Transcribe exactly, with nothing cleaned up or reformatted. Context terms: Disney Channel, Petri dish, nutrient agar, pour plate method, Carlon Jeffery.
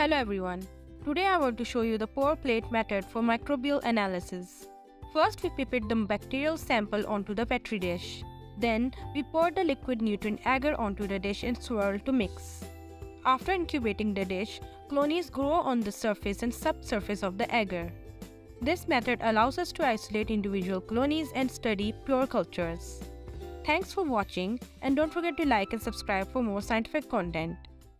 Hello everyone. Today I want to show you the pour plate method for microbial analysis. First we pipette the bacterial sample onto the Petri dish. Then we pour the liquid nutrient agar onto the dish and swirl to mix. After incubating the dish, colonies grow on the surface and subsurface of the agar. This method allows us to isolate individual colonies and study pure cultures. Thanks for watching and don't forget to like and subscribe for more scientific content.